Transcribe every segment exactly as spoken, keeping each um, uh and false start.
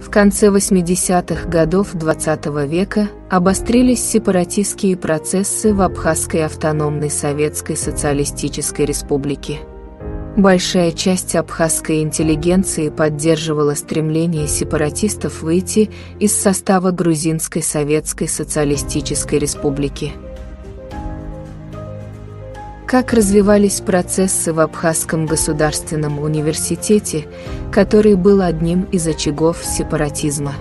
В конце восьмидесятых годов двадцатого века обострились сепаратистские процессы в Абхазской автономной Советской Социалистической Республике. Большая часть абхазской интеллигенции поддерживала стремление сепаратистов выйти из состава Грузинской Советской Социалистической Республики. Как развивались процессы в Абхазском государственном университете, который был одним из очагов сепаратизма.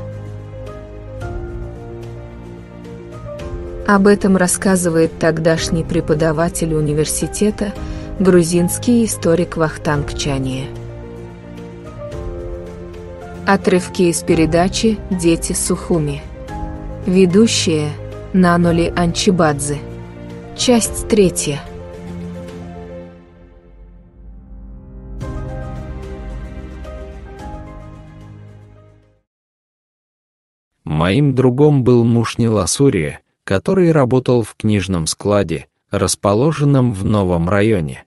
Об этом рассказывает тогдашний преподаватель университета, грузинский историк Вахтанг Чания. Отрывки из передачи «Дети Сухуми». Ведущая – Нанули Анчабадзе. Часть третья. Моим другом был Мушни Ласурия, который работал в книжном складе, расположенном в новом районе.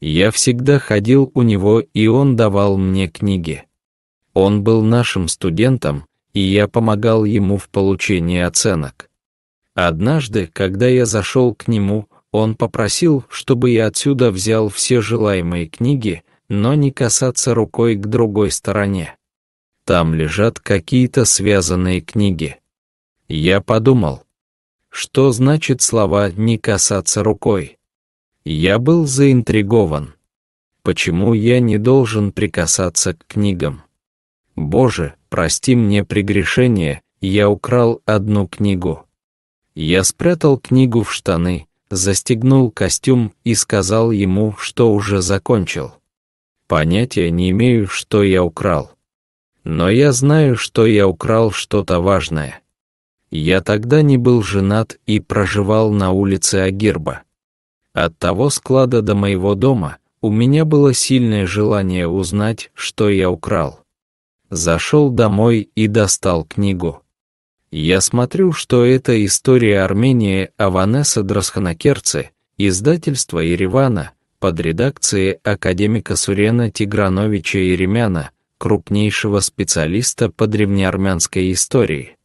Я всегда ходил у него, и он давал мне книги. Он был нашим студентом, и я помогал ему в получении оценок. Однажды, когда я зашел к нему, он попросил, чтобы я отсюда взял все желаемые книги, но не касаться рукой к другой стороне. Там лежат какие-то связанные книги. Я подумал, что значит слова «не касаться рукой». Я был заинтригован. Почему я не должен прикасаться к книгам? Боже, прости мне прегрешение, я украл одну книгу. Я спрятал книгу в штаны, застегнул костюм и сказал ему, что уже закончил. Понятия не имею, что я украл. Но я знаю, что я украл что-то важное. Я тогда не был женат и проживал на улице Агирба. От того склада до моего дома у меня было сильное желание узнать, что я украл. Зашел домой и достал книгу. Я смотрю, что это история Армении Аванеса Драсханакерце, издательство Еревана, под редакцией академика Сурена Тиграновича Еремяна, крупнейшего специалиста по древнеармянской истории.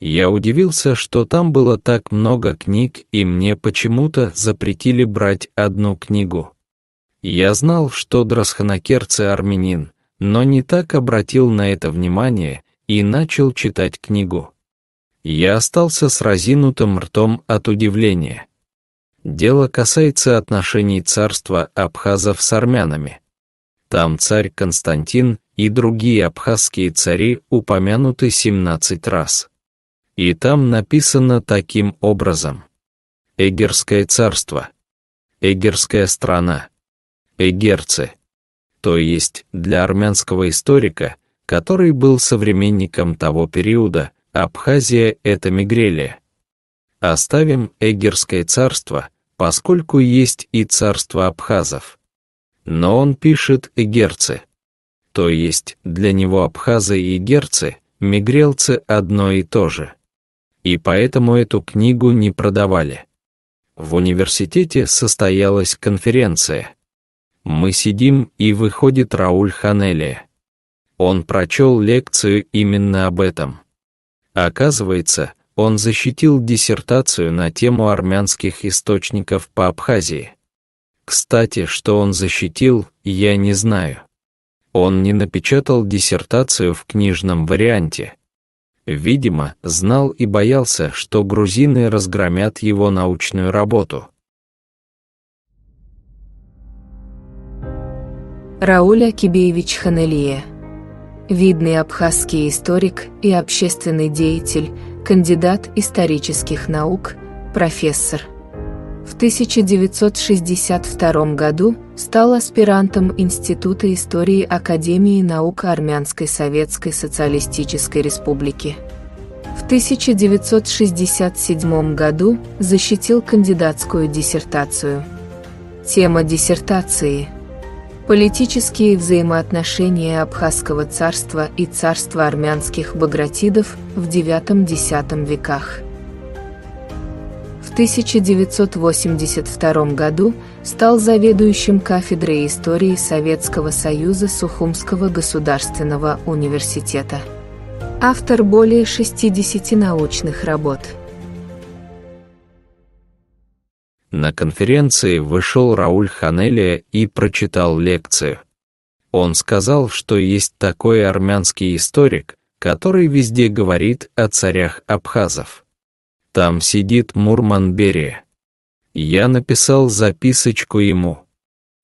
Я удивился, что там было так много книг, и мне почему-то запретили брать одну книгу. Я знал, что Драсханакерце армянин, но не так обратил на это внимание и начал читать книгу. Я остался с разинутым ртом от удивления. Дело касается отношений царства абхазов с армянами. Там царь Константин и другие абхазские цари упомянуты семнадцать раз. И там написано таким образом. Эгерское царство. Эгерская страна. Эгерцы. То есть для армянского историка, который был современником того периода, Абхазия — это Мигрелия. Оставим Эгерское царство, поскольку есть и царство абхазов. Но он пишет «эгерцы». То есть для него абхазы и герцы, мигрелцы одно и то же. И поэтому эту книгу не продавали. В университете состоялась конференция. Мы сидим, и выходит Рауль Хонелия. Он прочел лекцию именно об этом. Оказывается, он защитил диссертацию на тему армянских источников по Абхазии. Кстати, что он защитил, я не знаю. Он не напечатал диссертацию в книжном варианте. Видимо, знал и боялся, что грузины разгромят его научную работу. Рауль Акибеевич Хонелия. Видный абхазский историк и общественный деятель, кандидат исторических наук, профессор. В тысяча девятьсот шестьдесят втором году стал аспирантом Института истории Академии наук Армянской Советской Социалистической Республики. В тысяча девятьсот шестьдесят седьмом году защитил кандидатскую диссертацию. Тема диссертации – политические взаимоотношения Абхазского царства и царства армянских багратидов в девятом-десятом веках. В тысяча девятьсот восемьдесят втором году стал заведующим кафедрой истории Советского Союза Сухумского государственного университета. Автор более шестидесяти научных работ. На конференции вышел Рауль Хонелия и прочитал лекцию. Он сказал, что есть такой армянский историк, который везде говорит о царях абхазов. Там сидит Мурман Берия. Я написал записочку ему.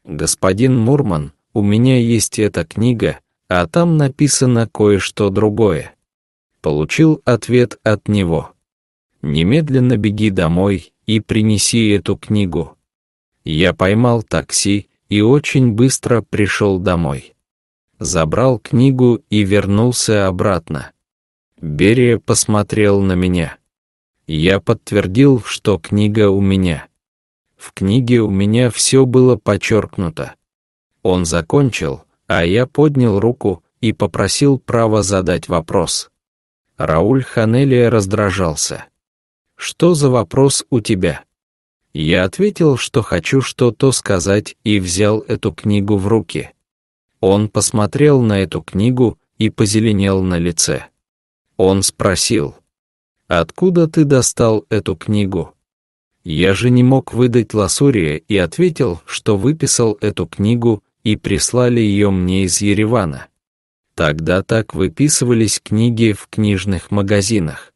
«Господин Мурман, у меня есть эта книга, а там написано кое-что другое». Получил ответ от него: «Немедленно беги домой и принеси эту книгу». Я поймал такси и очень быстро пришел домой. Забрал книгу и вернулся обратно. Берия посмотрел на меня. Я подтвердил, что книга у меня. В книге у меня все было подчеркнуто. Он закончил, а я поднял руку и попросил право задать вопрос. Рауль Хонелия раздражался. «Что за вопрос у тебя?» Я ответил, что хочу что-то сказать, и взял эту книгу в руки. Он посмотрел на эту книгу и позеленел на лице. Он спросил: «Откуда ты достал эту книгу?» Я же не мог выдать Ласурия и ответил, что выписал эту книгу и прислали ее мне из Еревана. Тогда так выписывались книги в книжных магазинах.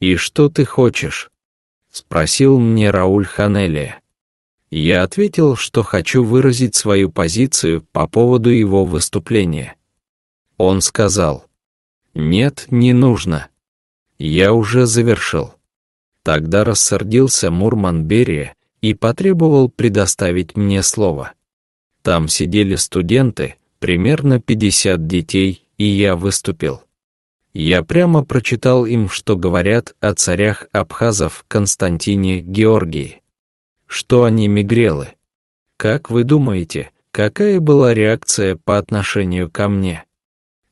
«И что ты хочешь?» — спросил мне Рауль Хонелия. Я ответил, что хочу выразить свою позицию по поводу его выступления. Он сказал: «Нет, не нужно. Я уже завершил». Тогда рассердился Мурман Берия и потребовал предоставить мне слово. Там сидели студенты, примерно пятьдесят детей, и я выступил. Я прямо прочитал им, что говорят о царях абхазов Константине Георгии. Что они мигрелы. Как вы думаете, какая была реакция по отношению ко мне?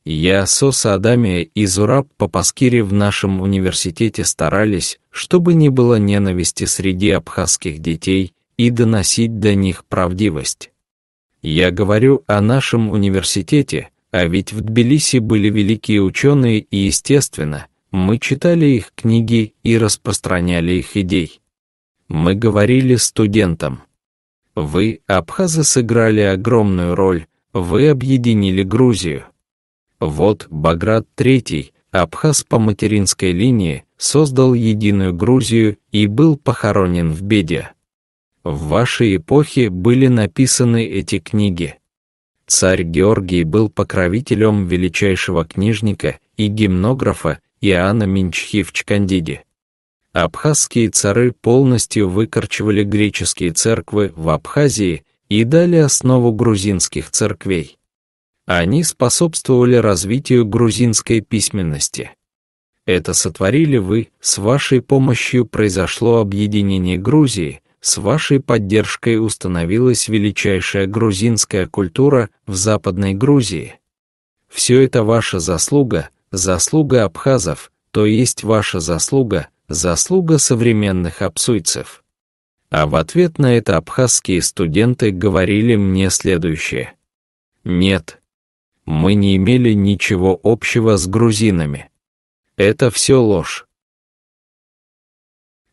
Я, Соса Адамия и Зураб Папаскири в нашем университете старались, чтобы не было ненависти среди абхазских детей и доносить до них правдивость. Я говорю о нашем университете, а ведь в Тбилиси были великие ученые, и, естественно, мы читали их книги и распространяли их идей. Мы говорили студентам: «Вы, абхазы, сыграли огромную роль, вы объединили Грузию. Вот Баграт третий, абхаз по материнской линии, создал единую Грузию и был похоронен в беде. В вашей эпохе были написаны эти книги». Царь Георгий был покровителем величайшего книжника и гимнографа Иоанна Минчхи вчкандиди. Абхазские цары полностью выкорчевали греческие церквы в Абхазии и дали основу грузинских церквей. Они способствовали развитию грузинской письменности. Это сотворили вы, с вашей помощью произошло объединение Грузии, с вашей поддержкой установилась величайшая грузинская культура в Западной Грузии. Все это ваша заслуга, заслуга абхазов, то есть ваша заслуга, заслуга современных абсуйцев». А в ответ на это абхазские студенты говорили мне следующее: «Нет, мы не имели ничего общего с грузинами. Это все ложь».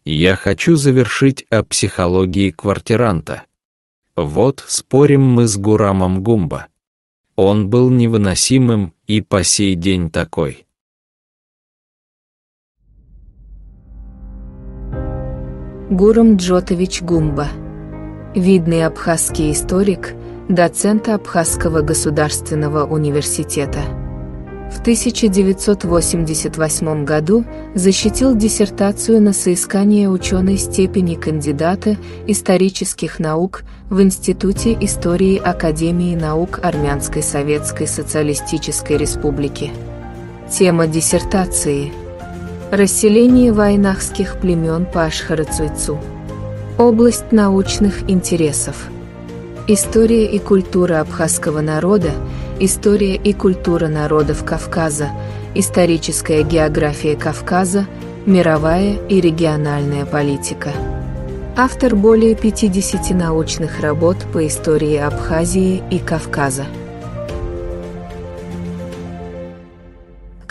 Я хочу завершить о психологии квартиранта. Вот спорим мы с Гурамом Гумба. Он был невыносимым и по сей день такой. Гурам Джотович Гумба. Видный абхазский историк, доцент Абхазского государственного университета. В тысяча девятьсот восемьдесят восьмом году защитил диссертацию на соискание ученой степени кандидата исторических наук в Институте истории Академии наук Армянской Советской Социалистической Республики. Тема диссертации: «Расселение вайнахских племен по Ашхара-Цуйцу. Область научных интересов. История и культура абхазского народа, история и культура народов Кавказа, историческая география Кавказа, мировая и региональная политика». Автор более пятидесяти научных работ по истории Абхазии и Кавказа.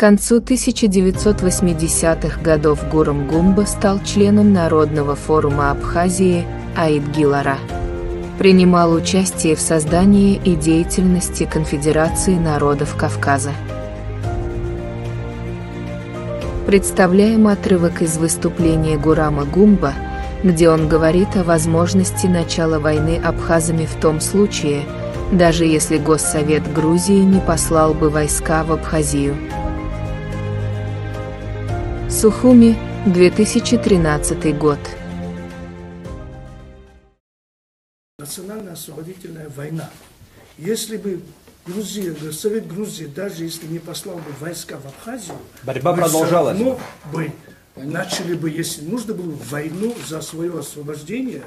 К концу тысяча девятьсот восьмидесятых годов Гурам Гумба стал членом Народного форума Абхазии Аид-Гилара. Принимал участие в создании и деятельности Конфедерации народов Кавказа. Представляем отрывок из выступления Гурама Гумба, где он говорит о возможности начала войны абхазами в том случае, даже если Госсовет Грузии не послал бы войска в Абхазию. Сухуми, две тысячи тринадцатый год. Национальная освободительная война. Если бы Грузия, Совет Грузии, даже если не послал бы войска в Абхазию, борьба продолжалась. Но бы начали бы, если нужно было, войну за свое освобождение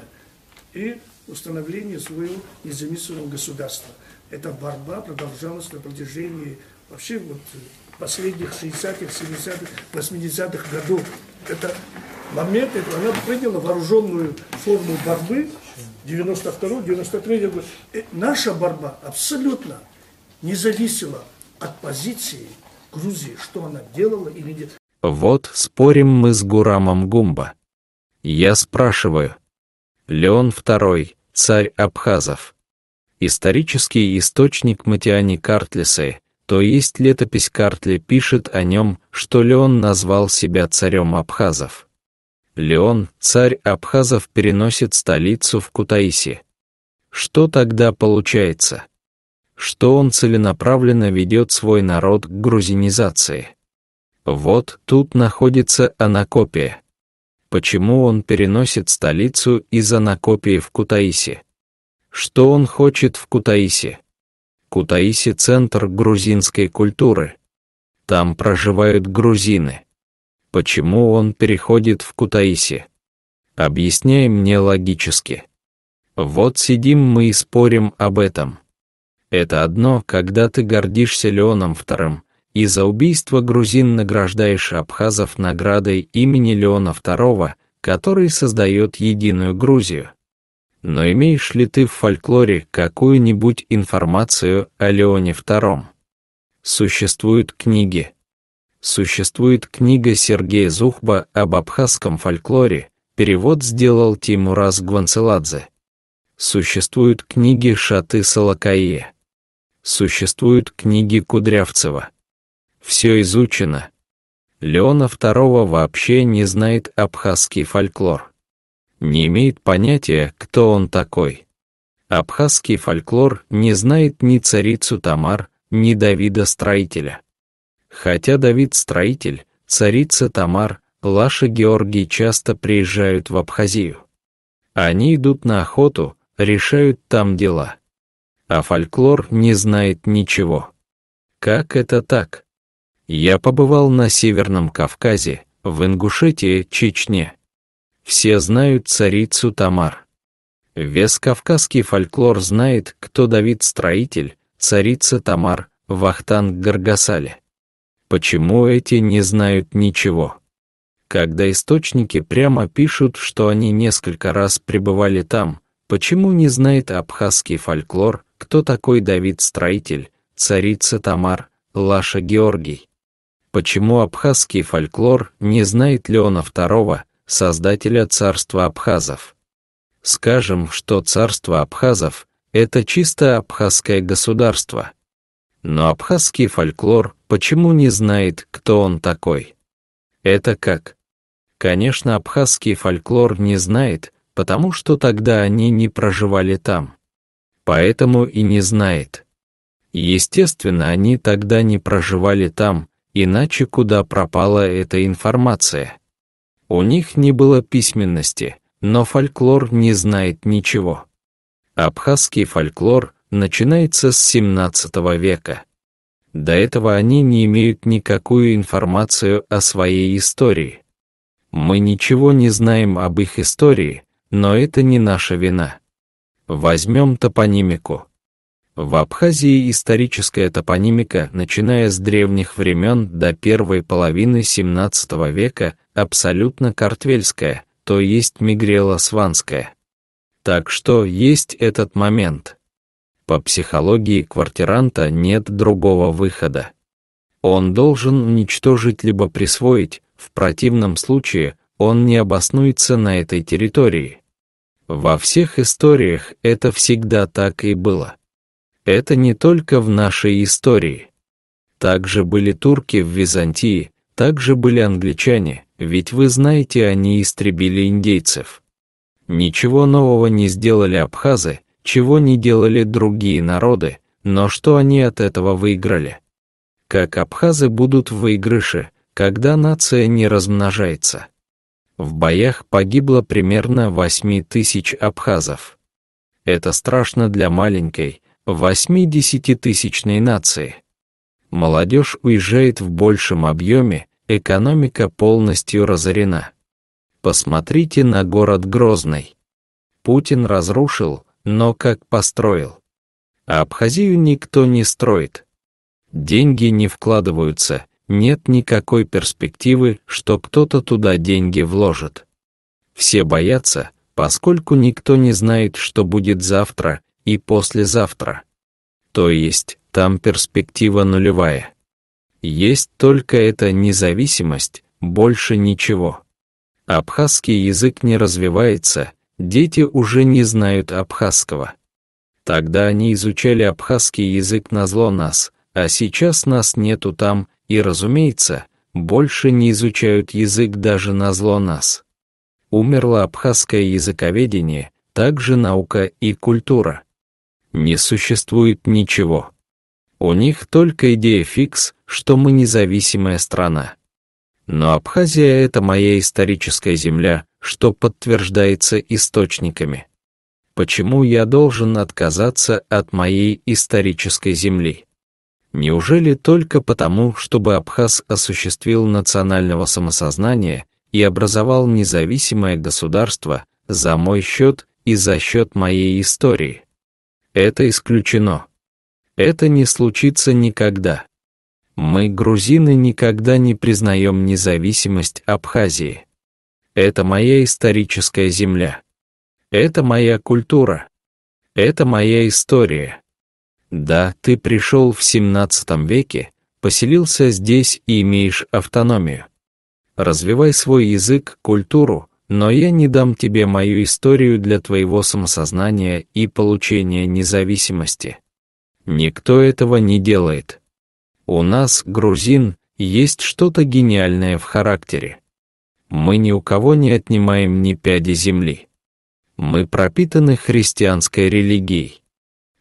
и установление своего независимого государства. Эта борьба продолжалась на протяжении вообще вот последних шестидесятых, семидесятых, восьмидесятых годов. Это момент, это она приняла вооруженную форму борьбы девяносто второго — девяносто третьего года. И наша борьба абсолютно не зависела от позиции Грузии, что она делала или нет. Вот спорим мы с Гурамом Гумба. Я спрашиваю. Леон второй, царь абхазов. Исторический источник Матиани Картлисы, то есть летопись Картли, пишет о нем, что Леон назвал себя царем абхазов. Леон, царь абхазов, переносит столицу в Кутаиси. Что тогда получается? Что он целенаправленно ведет свой народ к грузинизации. Вот тут находится Анакопия. Почему он переносит столицу из Анакопии в Кутаиси? Что он хочет в Кутаиси? Кутаиси – центр грузинской культуры. Там проживают грузины. Почему он переходит в Кутаиси? Объясняй мне логически. Вот сидим мы и спорим об этом. Это одно, когда ты гордишься Леоном вторым, и за убийство грузин награждаешь абхазов наградой имени Леона второго, который создает единую Грузию. Но имеешь ли ты в фольклоре какую-нибудь информацию о Леоне втором? Существуют книги. Существует книга Сергея Зухба об абхазском фольклоре, перевод сделал Тимурас Гванцеладзе. Существуют книги Шаты Салакае. Существуют книги Кудрявцева. Все изучено. Леона второго вообще не знает абхазский фольклор. Не имеет понятия, кто он такой. Абхазский фольклор не знает ни царицу Тамар, ни Давида Строителя. Хотя Давид Строитель, царица Тамар, Лаша Георгий часто приезжают в Абхазию. Они идут на охоту, решают там дела. А фольклор не знает ничего. Как это так? Я побывал на Северном Кавказе, в Ингушетии, Чечне. Все знают царицу Тамар. Весь кавказский фольклор знает, кто Давид Строитель, царица Тамар, Вахтанг Горгасали. Почему эти не знают ничего? Когда источники прямо пишут, что они несколько раз пребывали там, почему не знает абхазский фольклор, кто такой Давид Строитель, царица Тамар, Лаша Георгий? Почему абхазский фольклор не знает Леона второго, создателя царства абхазов? Скажем, что царство абхазов – это чисто абхазское государство. Но абхазский фольклор почему не знает, кто он такой? Это как? Конечно, абхазский фольклор не знает, потому что тогда они не проживали там. Поэтому и не знает. Естественно, они тогда не проживали там, иначе куда пропала эта информация? У них не было письменности, но фольклор не знает ничего. Абхазский фольклор начинается с семнадцатого века. До этого они не имеют никакую информацию о своей истории. Мы ничего не знаем об их истории, но это не наша вина. Возьмем топонимику. В Абхазии историческая топонимика, начиная с древних времен до первой половины семнадцатого века, абсолютно картвельская, то есть мигрело-сванская. Так что есть этот момент. По психологии квартиранта нет другого выхода. он должен уничтожить либо присвоить, в противном случае он не обоснуется на этой территории. Во всех историях это всегда так и было. Это не только в нашей истории. Также были турки в Византии, также были англичане, ведь вы знаете, они истребили индейцев. Ничего нового не сделали абхазы, чего не делали другие народы, но что они от этого выиграли? Как абхазы будут в выигрыше, когда нация не размножается? В боях погибло примерно восемь тысяч абхазов. Это страшно для маленькой, восьмидесятитысячной нации. Молодежь уезжает в большем объеме, экономика полностью разорена. Посмотрите на город Грозный. Путин разрушил, но как построил. А Абхазию никто не строит. Деньги не вкладываются, нет никакой перспективы, что кто-то туда деньги вложит. Все боятся, поскольку никто не знает, что будет завтра и послезавтра. То есть там перспектива нулевая. Есть только эта независимость, больше ничего. Абхазский язык не развивается, дети уже не знают абхазского. Тогда они изучали абхазский язык назло нас, а сейчас нас нету там, и, разумеется, больше не изучают язык даже назло нас. Умерло абхазское языковедение, также наука и культура. Не существует ничего. У них только идея фикс, что мы независимая страна. Но Абхазия — это моя историческая земля, что подтверждается источниками. Почему я должен отказаться от моей исторической земли? Неужели только потому, чтобы Абхаз осуществил национального самосознания и образовал независимое государство за мой счет и за счет моей истории? Это исключено. Это не случится никогда. Мы, грузины, никогда не признаем независимость Абхазии. Это моя историческая земля. Это моя культура. Это моя история. Да, ты пришел в семнадцатом веке, поселился здесь и имеешь автономию. Развивай свой язык, культуру, но я не дам тебе мою историю для твоего самосознания и получения независимости. Никто этого не делает. У нас, грузин, есть что-то гениальное в характере. Мы ни у кого не отнимаем ни пяди земли. Мы пропитаны христианской религией.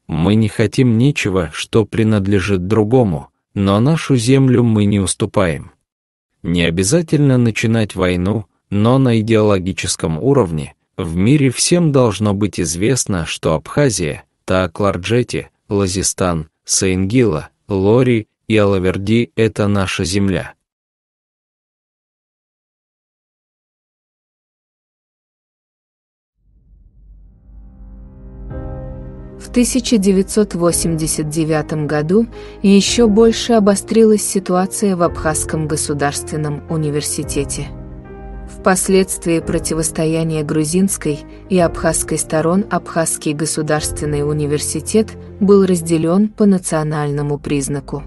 Мы не хотим ничего, что принадлежит другому, но нашу землю мы не уступаем. Не обязательно начинать войну, но на идеологическом уровне в мире всем должно быть известно, что Абхазия, Таакларджети, Лазистан, Саингила, Лори и Алаверди — это наша земля. В тысяча девятьсот восемьдесят девятом году еще больше обострилась ситуация в Абхазском государственном университете. Впоследствии противостояния грузинской и абхазской сторон Абхазский государственный университет был разделен по национальному признаку.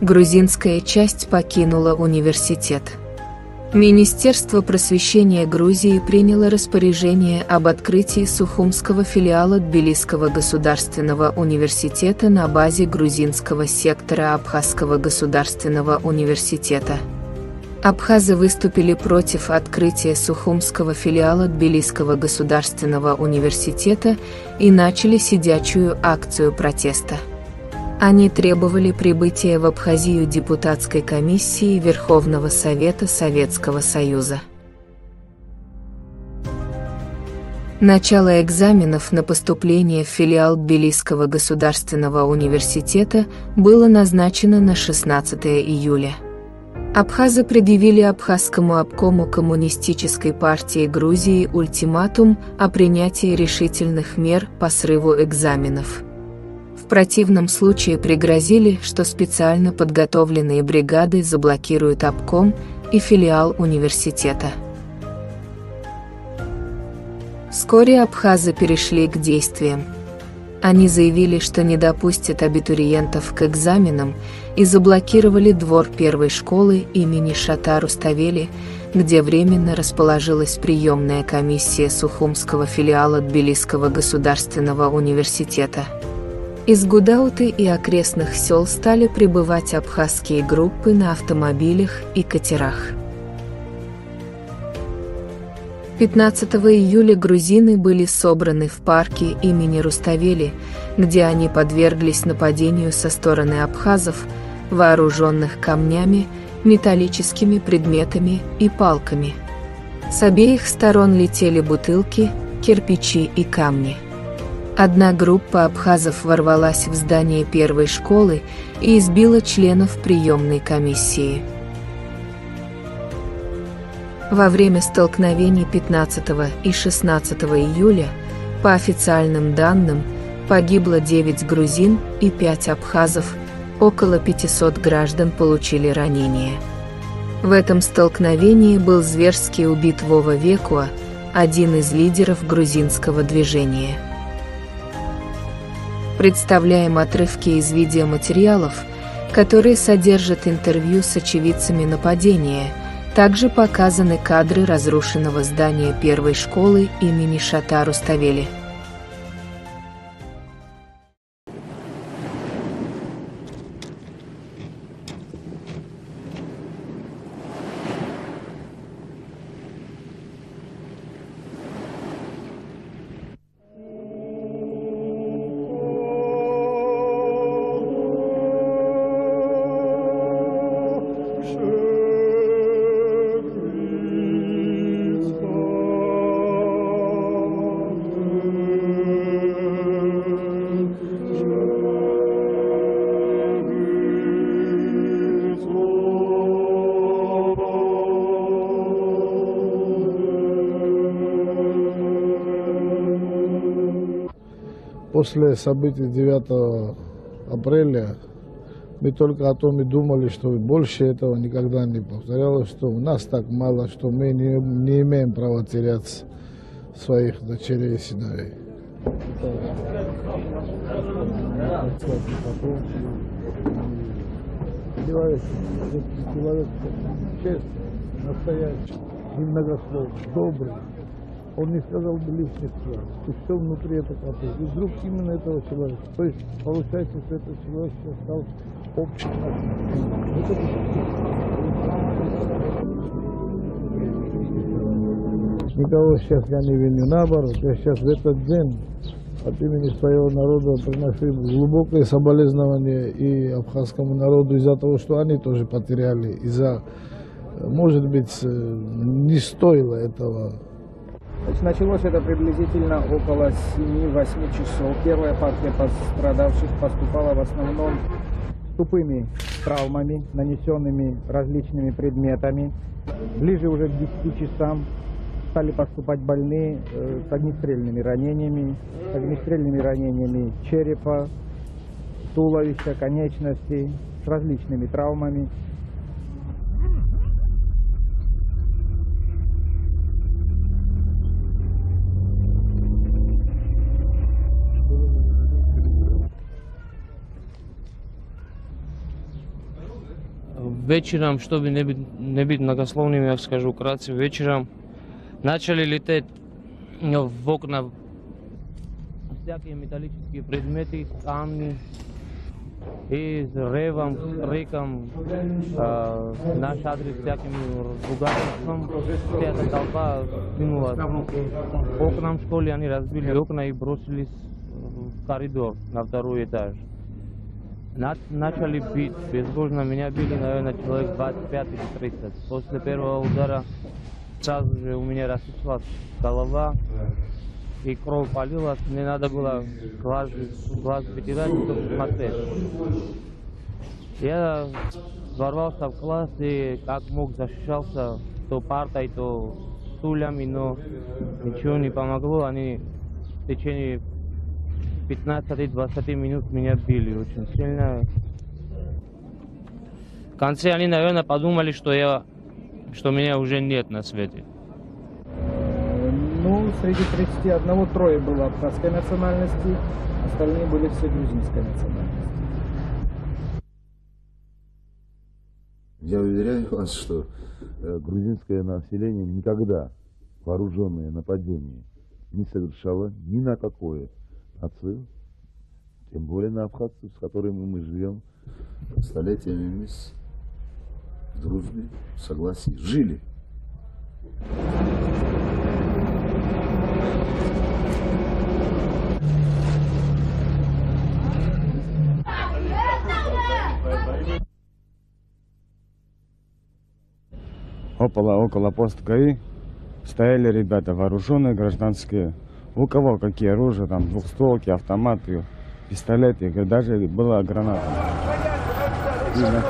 Грузинская часть покинула университет. Министерство просвещения Грузии приняло распоряжение об открытии сухумского филиала Тбилисского государственного университета на базе грузинского сектора Абхазского государственного университета. Абхазы выступили против открытия сухумского филиала Тбилисского государственного университета и начали сидячую акцию протеста. Они требовали прибытия в Абхазию депутатской комиссии Верховного Совета Советского Союза. Начало экзаменов на поступление в филиал Тбилисского государственного университета было назначено на шестнадцатое июля. Абхазы предъявили Абхазскому обкому Коммунистической партии Грузии ультиматум о принятии решительных мер по срыву экзаменов. В противном случае пригрозили, что специально подготовленные бригады заблокируют обком и филиал университета. Вскоре абхазы перешли к действиям. Они заявили, что не допустят абитуриентов к экзаменам, и заблокировали двор первой школы имени Шота Руставели, где временно расположилась приемная комиссия Сухумского филиала Тбилисского государственного университета. Из Гудауты и окрестных сел стали прибывать абхазские группы на автомобилях и катерах. пятнадцатого июля грузины были собраны в парке имени Руставели, где они подверглись нападению со стороны абхазов, вооруженных камнями, металлическими предметами и палками. С обеих сторон летели бутылки, кирпичи и камни. Одна группа абхазов ворвалась в здание первой школы и избила членов приемной комиссии. Во время столкновений пятнадцатого и шестнадцатого июля, по официальным данным, погибло девять грузин и пять абхазов, около пятисот граждан получили ранения. В этом столкновении был зверски убит Вова Векуа, один из лидеров грузинского движения. Представляем отрывки из видеоматериалов, которые содержат интервью с очевидцами нападения. Также показаны кадры разрушенного здания первой школы имени Шота Руставели. После событий девятого апреля мы только о том и думали, что больше этого никогда не повторялось, что у нас так мало, что мы не, не имеем права терять своих дочерей и сыновей. Человек, человек честный, настоящий, немногословный, добрый. Он не сказал бы лишних слов, и все внутри это копы. И вдруг именно этого человека. То есть получается, что этот человек стал общим. Никого сейчас я не виню, наоборот. Я сейчас в этот день от имени своего народа приношу глубокое соболезнование и абхазскому народу из-за того, что они тоже потеряли. Из-за, может быть, не стоило этого. Началось это приблизительно около семи-восьми часов. Первая партия пострадавших поступала в основном с тупыми травмами, нанесенными различными предметами. Ближе уже к десяти часам стали поступать больные с огнестрельными ранениями, с огнестрельными ранениями черепа, туловища, конечностей, с различными травмами. Вечером, чтобы не быть, не быть многословным, я скажу вкратце, вечером начали лететь в окна всякие металлические предметы, камни, и с ревом, с криком, э, наш адрес всяким ругательством, вся эта толпа кинулась к окнам школы, они разбили окна и бросились в коридор на второй этаж. Начали бить, безбожно меня били, наверное, человек двадцать пять или тридцать. После первого удара сразу же у меня рассыпалась голова, и кровь полилась, мне надо было глаз, глаз вытирать, чтобы смотреть. Я ворвался в класс и как мог защищался то партой, то стульями, но ничего не помогло, они в течение пятнадцати-двадцати минут меня били очень сильно. В конце они, наверное, подумали, что я, что меня уже нет на свете. Ну, году среди тридцати одного трое было абхазской национальности, остальные были все грузинской национальности. Я уверяю вас, что грузинское население никогда вооруженное нападение не совершало ни на какое нацию, тем более на абхазцев, с которыми мы живем столетиями вместе, в дружбе, в согласии, жили. Около, около поста ГАИ стояли ребята вооруженные, гражданские. У кого какие оружия, там двухстволки, автоматы, пистолеты, даже была граната. И на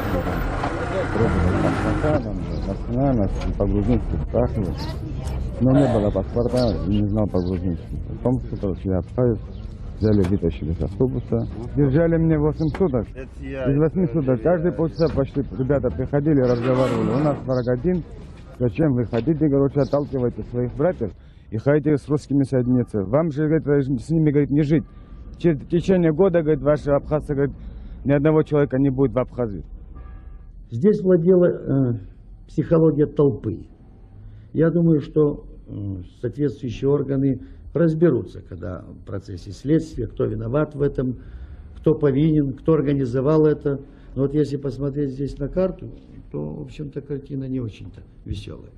пробовали по-грузински спрашивали, но не было паспорта, не знал по-грузински. Потом что-то я обставил, взяли, вытащили с автобуса. Держали мне восемь суток. Из восьми суток каждые полчаса почти ребята приходили, разговаривали. У нас враг один. Зачем вы хотите, короче, отталкивайте своих братьев и хотите с русскими соединиться. Вам же, говорит, с ними, говорит, не жить. Через течение года, говорит, ваши абхазцы, говорит, ни одного человека не будет в Абхазии. Здесь владела э, психология толпы. Я думаю, что э, соответствующие органы разберутся, когда в процессе следствия, кто виноват в этом, кто повинен, кто организовал это. Но вот если посмотреть здесь на карту, то, в общем-то, картина не очень-то веселая.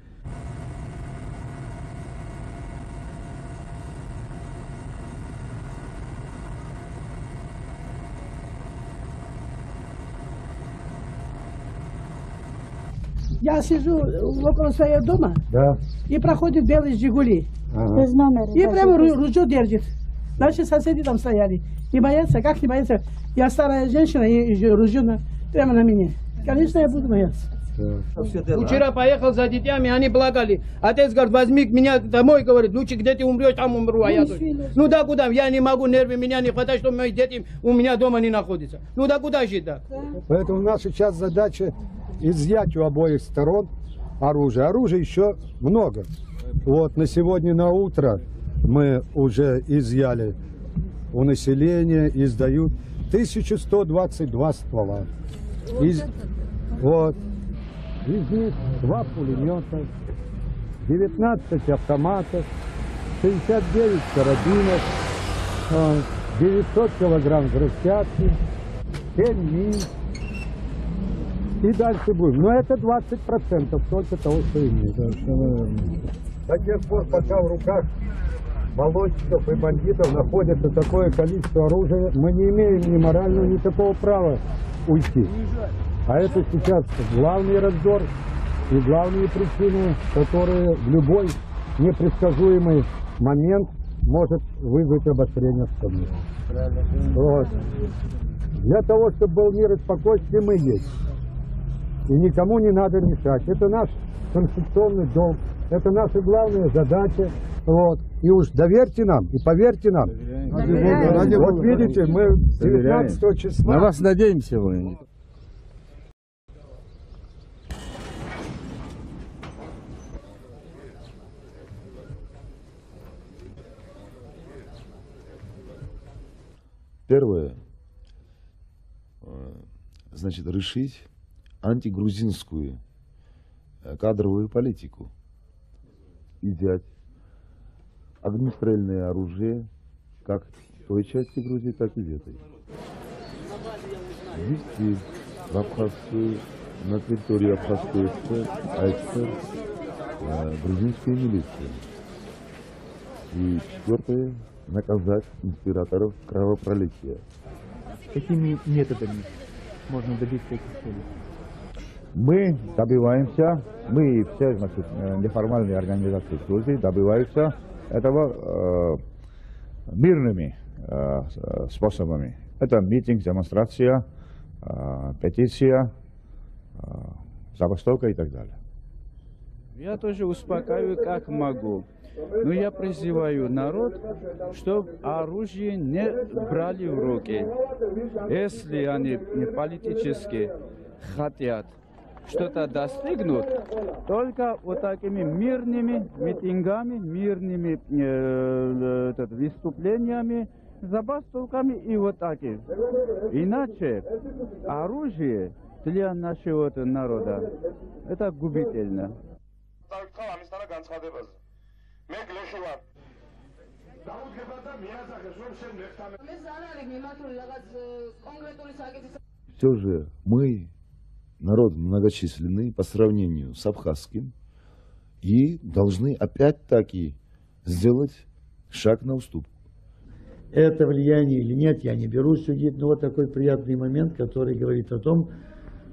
Я сижу около своего дома, да. И проходит белый «Жигули». Ага. Без номера, и прямо ружье держит. Наши соседи там стояли. Не боятся, как не боятся. Я старая женщина, и ружье прямо на меня. Конечно, я буду бояться. Да. Вчера поехал за детьми, они плакали. Отец говорит, возьми меня домой, говорит, лучше где ты умрешь, там умру. А я ну да куда, я не могу, нервы меня не хватает, что мои дети у меня дома не находятся. Ну да куда жить, да. Да. Поэтому у нас сейчас задача изъять у обоих сторон оружие. Оружия еще много. Вот на сегодня на утро мы уже изъяли у населения, издают тысячу сто двадцать два ствола. Из, вот, из них два пулемета, девятнадцать автоматов, шестьдесят девять карабинов, девятьсот килограмм взрывчатки, семь мин. И дальше будем. Но это двадцать процентов только того, что имеет. До тех пор, пока в руках молодчиков и бандитов находится такое количество оружия, мы не имеем ни морального, ни такого права уйти. А это сейчас главный раздор и главные причины, которые в любой непредсказуемый момент может вызвать обострение обстановки. Вот. Для того, чтобы был мир и спокойствие, мы есть. И никому не надо мешать. Это наш конституционный долг. Это наша главная задача. Вот. И уж доверьте нам, и поверьте нам. Доверяем. Вот видите, мы девятнадцатого числа. На вас надеемся вы. Первое. Значит, решить антигрузинскую кадровую политику. Изъять огнестрельное оружие как в той части Грузии, так и в этой. Ввести в Абхазскую, на территории Абхазской АССР э, грузинскую милицию. И четвертое, наказать инспираторов кровопролития. Какими методами можно добиться этих целей? Мы добиваемся, мы и все, значит, неформальные организации Грузии добиваются этого э, мирными э, способами. Это митинг, демонстрация, э, петиция, э, забастовка и так далее. Я тоже успокаиваю, как могу. Но я призываю народ, чтобы оружие не брали в руки, если они политически хотят, что-то достигнут только вот такими мирными митингами, мирными э, э, выступлениями, забастовками и вот такими. Иначе оружие для нашего народа это губительно. Все же мы народ многочисленный по сравнению с абхазским и должны опять-таки сделать шаг на уступку. Это влияние или нет, я не беру судить, но вот такой приятный момент, который говорит о том,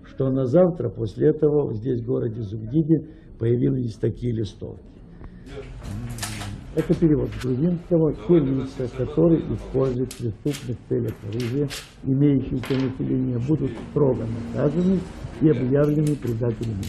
что на завтра после этого здесь, в городе Зугдиди, появились такие листовки. Это перевод с грузинского «Хельница», который использует в преступных целях оружие, имеющиеся население, будут строго наказаны и объявлены предателями.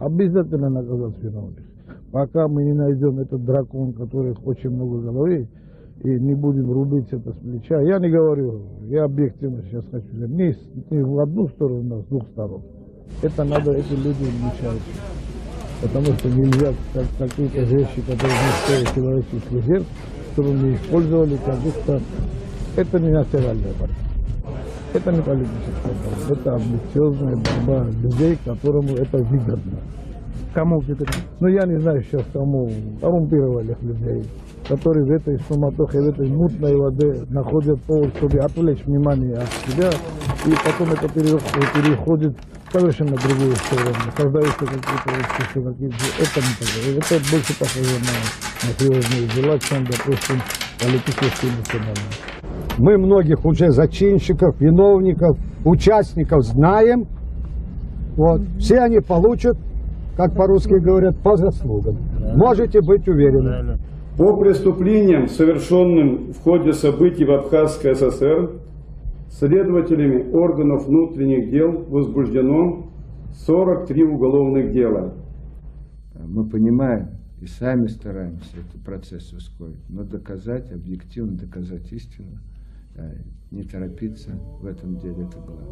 Обязательно наказать виновных. Пока мы не найдем этот дракон, которых очень много головей, и не будем рубить это с плеча. Я не говорю, я объективно сейчас хочу сказать, не, не в одну сторону, а с двух сторон. Это надо этим людям мешать. Потому что нельзя как, какие-то вещи, которые не стоят человеческих резерв, чтобы не использовали, как будто это не национальная борьба. Это не политическая борьба, это амбициозная борьба людей, которому это выгодно. Кому выгодно? Ну я не знаю сейчас кому, коррумпированных людей, которые в этой суматохе, в этой мутной воде находят повод, чтобы отвлечь внимание от себя, и потом это переходит в совершенно другую сторону. Создаются какие-то какие-то, это не так. Это больше похоже на серьезные дела, чем, допустим, политические национальные. Мы многих уже зачинщиков, виновников, участников знаем. Вот. Все они получат, как по-русски говорят, по заслугам. Можете быть уверены. По преступлениям, совершенным в ходе событий в Абхазской АССР, следователями органов внутренних дел возбуждено сорок три уголовных дела. Мы понимаем и сами стараемся этот процесс ускорить, но доказать, объективно доказать истину, не торопиться в этом деле, это главное.